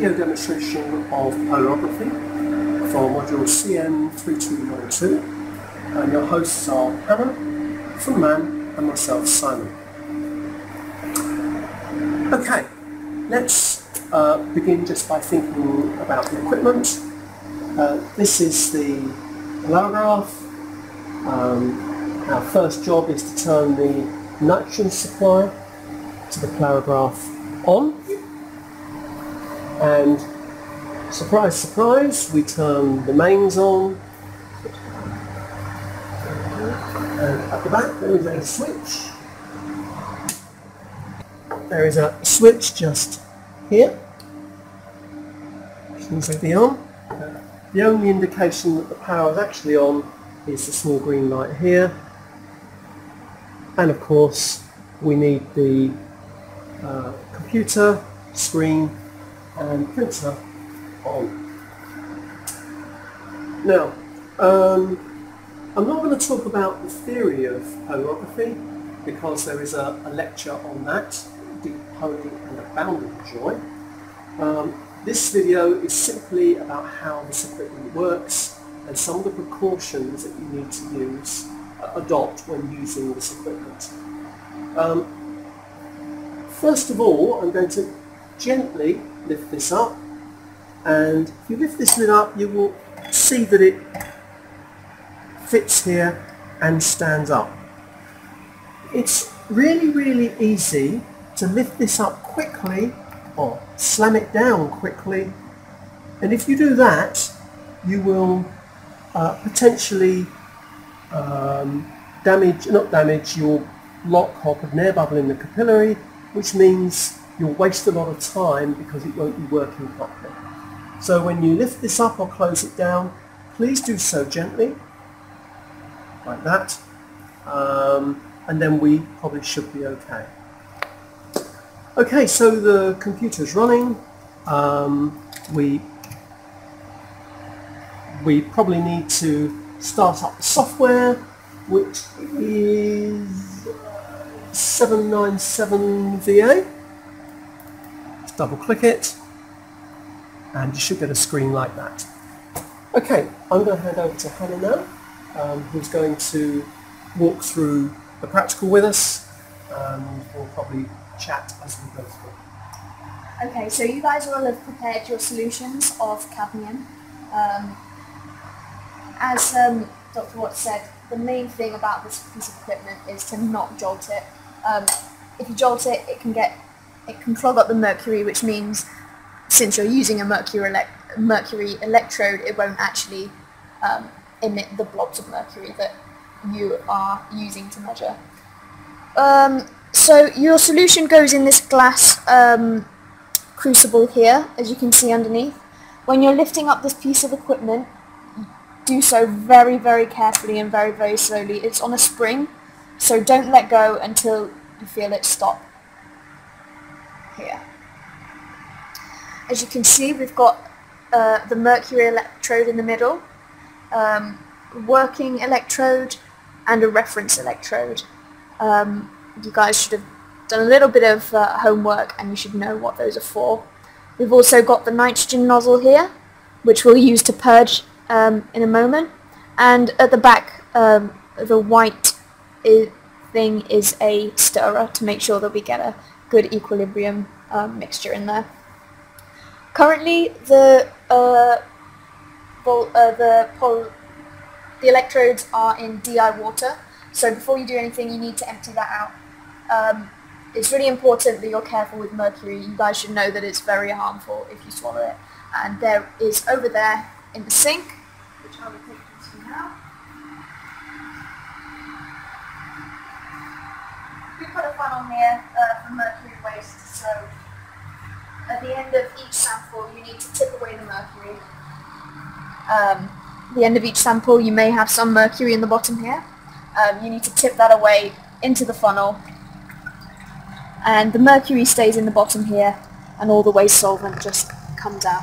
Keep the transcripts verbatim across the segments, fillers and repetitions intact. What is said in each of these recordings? video demonstration of polarography for module C M three two nine two, and your hosts are Hannah, Fun Man, and myself, Simon. Okay, let's uh, begin just by thinking about the equipment. Uh, this is the polarograph. Um, our first job is to turn the nitrogen supply to the polarograph on. And surprise, surprise, we turn the mains on. And at the back there is a switch. There is a switch just here. Things will be on. The only indication that the power is actually on is the small green light here. And of course we need the uh, computer screen and printer on. Now, um, I'm not going to talk about the theory of polarography because there is a, a lecture on that, Deep Poling and Abounding Joy. Um, this video is simply about how this equipment works and some of the precautions that you need to use, uh, adopt when using this equipment. Um, first of all, I'm going to gently lift this up, and if you lift this lid up you will see that it fits here and stands up. It's really really easy to lift this up quickly or slam it down quickly, and if you do that you will uh, potentially um, damage, not damage, you'll lock, hop and air bubble in the capillary, which means you'll waste a lot of time because it won't be working properly. So when you lift this up or close it down, please do so gently, like that, um, and then we probably should be okay. Okay, so the computer's running. Um, we, we probably need to start up the software, which is seven nine seven V A. Double click it and you should get a screen like that. Okay, I'm going to hand over to Hannah now, um, who's going to walk through the practical with us, and we'll probably chat as we go through. Okay, so you guys will have prepared your solutions of cadmium. Um, as um, Doctor Watts said, the main thing about this piece of equipment is to not jolt it. Um, if you jolt it, it can get It can clog up the mercury, which means since you're using a mercury, elec mercury electrode, it won't actually um, emit the blobs of mercury that you are using to measure. Um, so your solution goes in this glass um, crucible here, as you can see underneath. When you're lifting up this piece of equipment, do so very, very carefully and very, very slowly. It's on a spring, so don't let go until you feel it stop. Here. As you can see, we've got uh, the mercury electrode in the middle, um, working electrode and a reference electrode. Um, you guys should have done a little bit of uh, homework and you should know what those are for. We've also got the nitrogen nozzle here, which we'll use to purge um, in a moment, and at the back um, the white thing is a stirrer to make sure that we get a good equilibrium um, mixture in there. Currently, the uh, vol uh, the, pol the electrodes are in D I water, so before you do anything, you need to empty that out. Um, it's really important that you're careful with mercury. You guys should know that it's very harmful if you swallow it. And there is over there in the sink, which I will take you to now. We put a funnel here uh, for mercury waste, so at the end of each sample you need to tip away the mercury. Um, at the end of each sample you may have some mercury in the bottom here. Um, you need to tip that away into the funnel, and the mercury stays in the bottom here and all the waste solvent just comes out.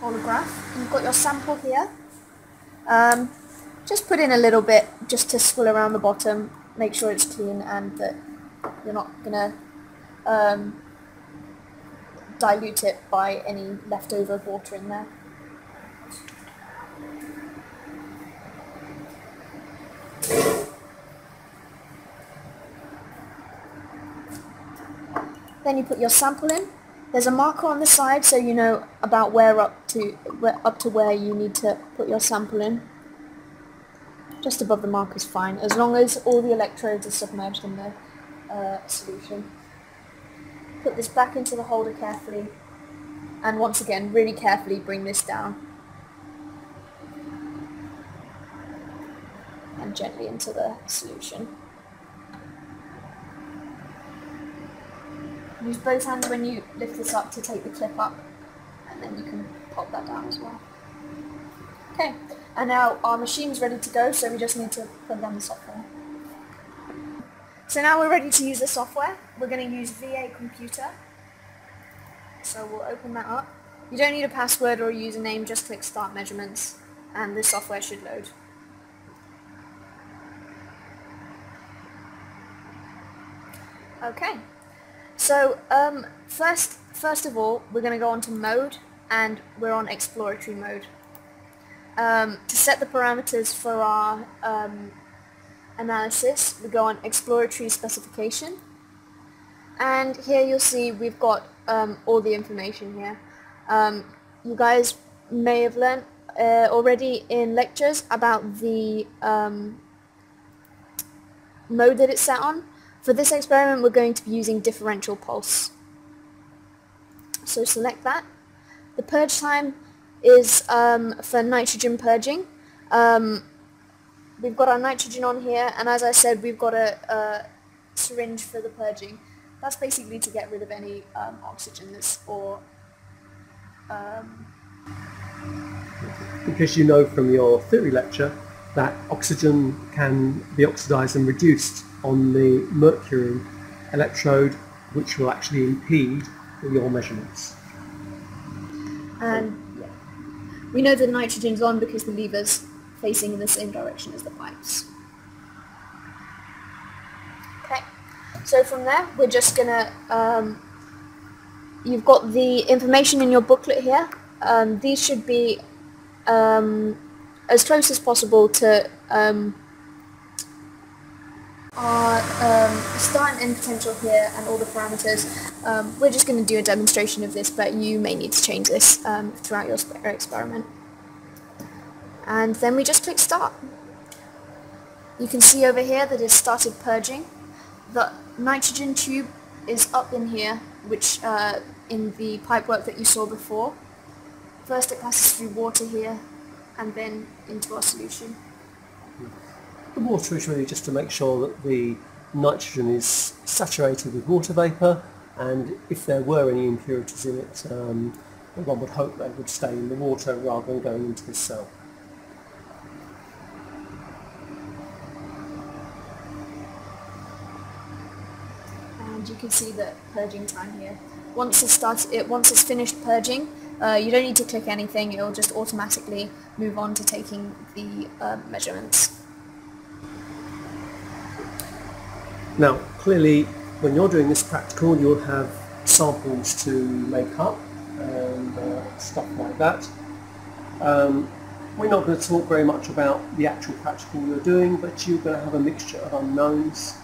Polarograph, you've got your sample here. Um, just put in a little bit just to swill around the bottom, make sure it's clean and that you're not gonna um, dilute it by any leftover water in there. Then you put your sample in. There's a marker on the side so you know about where up to where, up to where you need to put your sample in. Just above the marker is fine, as long as all the electrodes are submerged in the uh, solution. Put this back into the holder carefully, and once again really carefully bring this down and gently into the solution. Use both hands when you lift this up to take the clip up, and then you can pop that down as well. Okay, and now our machine's ready to go, so we just need to plug down the software. So now we're ready to use the software. We're going to use V A Computer. So we'll open that up. You don't need a password or a username, just click Start Measurements, and the software should load. Okay. So um, first, first of all, we're going to go on to mode, and we're on exploratory mode. Um, to set the parameters for our um, analysis, we go on exploratory specification, and here you'll see we've got um, all the information here. Um, you guys may have learned uh, already in lectures about the um, mode that it's set on. For this experiment we're going to be using differential pulse. So select that. The purge time is um, for nitrogen purging. Um, we've got our nitrogen on here, and as I said, we've got a, a syringe for the purging. That's basically to get rid of any um, oxygen that's or... Um because you know from your theory lecture that oxygen can be oxidized and reduced on the mercury electrode, which will actually impede your measurements. And yeah. We know the nitrogen's on because the lever's facing in the same direction as the pipes. Okay, so from there we're just gonna, um, you've got the information in your booklet here. Um, these should be um, as close as possible to um, our um, start and end potential here, and all the parameters. Um, we're just going to do a demonstration of this, but you may need to change this um, throughout your experiment. And then we just click start. You can see over here that it's started purging. The nitrogen tube is up in here, which uh, in the pipework that you saw before. First it passes through water here, and then into our solution. The water is really just to make sure that the nitrogen is saturated with water vapour, and if there were any impurities in it, um, one would hope they would stay in the water rather than going into the cell. And you can see the purging time here. Once it's started, it, once it's finished purging, uh, you don't need to click anything, it will just automatically move on to taking the uh, measurements. Now, clearly, when you're doing this practical, you'll have samples to make up and uh, stuff like that. Um, we're not going to talk very much about the actual practical you're doing, but you're going to have a mixture of unknowns,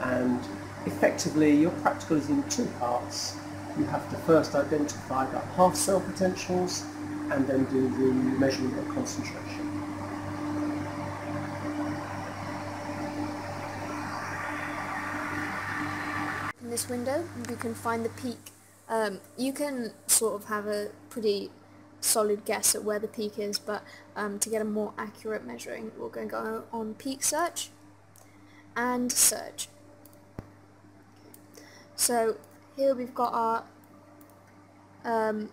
and effectively your practical is in two parts. You have to first identify the half cell potentials and then do the measurement of concentration. This window you can find the peak. Um, you can sort of have a pretty solid guess at where the peak is, but um, to get a more accurate measuring we're going to go on peak search and search. So here we've got our um,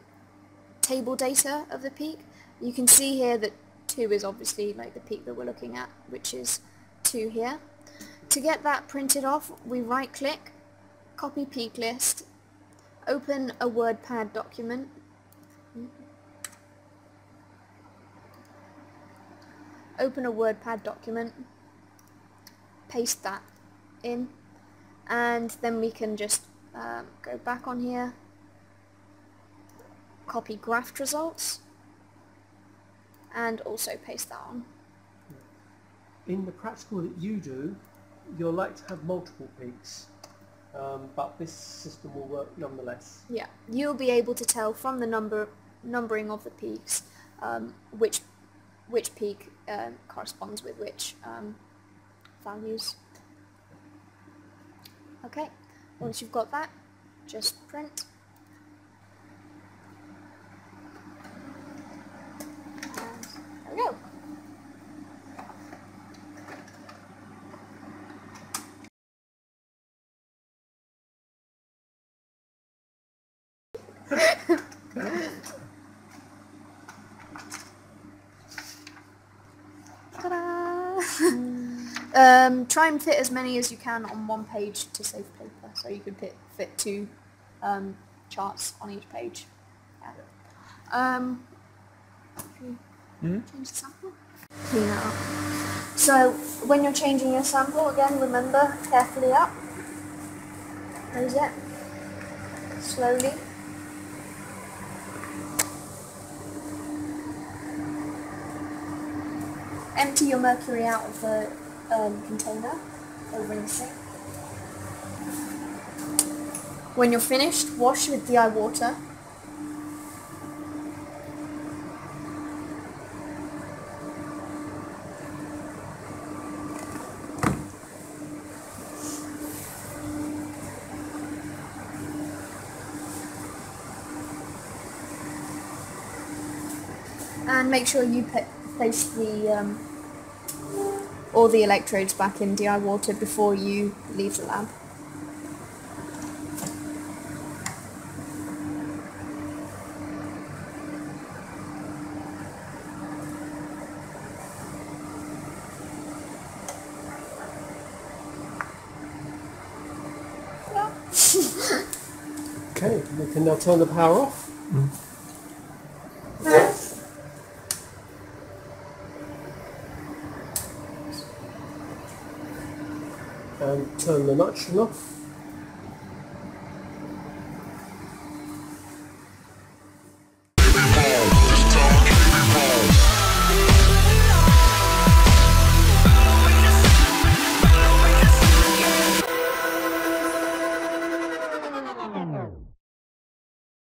table data of the peak. You can see here that two is obviously like the peak that we're looking at, which is two here. To get that printed off we right click, copy peak list, open a WordPad document, open a WordPad document, paste that in, and then we can just um, go back on here copy graphed results and also paste that on. In the practical that you do, you'll like to have multiple peaks, um, but this system will work nonetheless. Yeah, you'll be able to tell from the number numbering of the peaks um, which which peak uh, corresponds with which um, values. Okay, once you've got that, just print. And there we go. Um, try and fit as many as you can on one page to save paper, so you can fit, fit two um, charts on each page. Yeah. Um, mm-hmm. Change the sample? Clean it up. So when you're changing your sample, again, remember, carefully up. Close it. Slowly. Empty your mercury out of the Um, container over in the sink. When you're finished, wash with D I water. And make sure you place the um, all the electrodes back in D I water before you leave the lab. Yeah. Okay, we can now turn the power off. Mm. Turn the nitrogen off.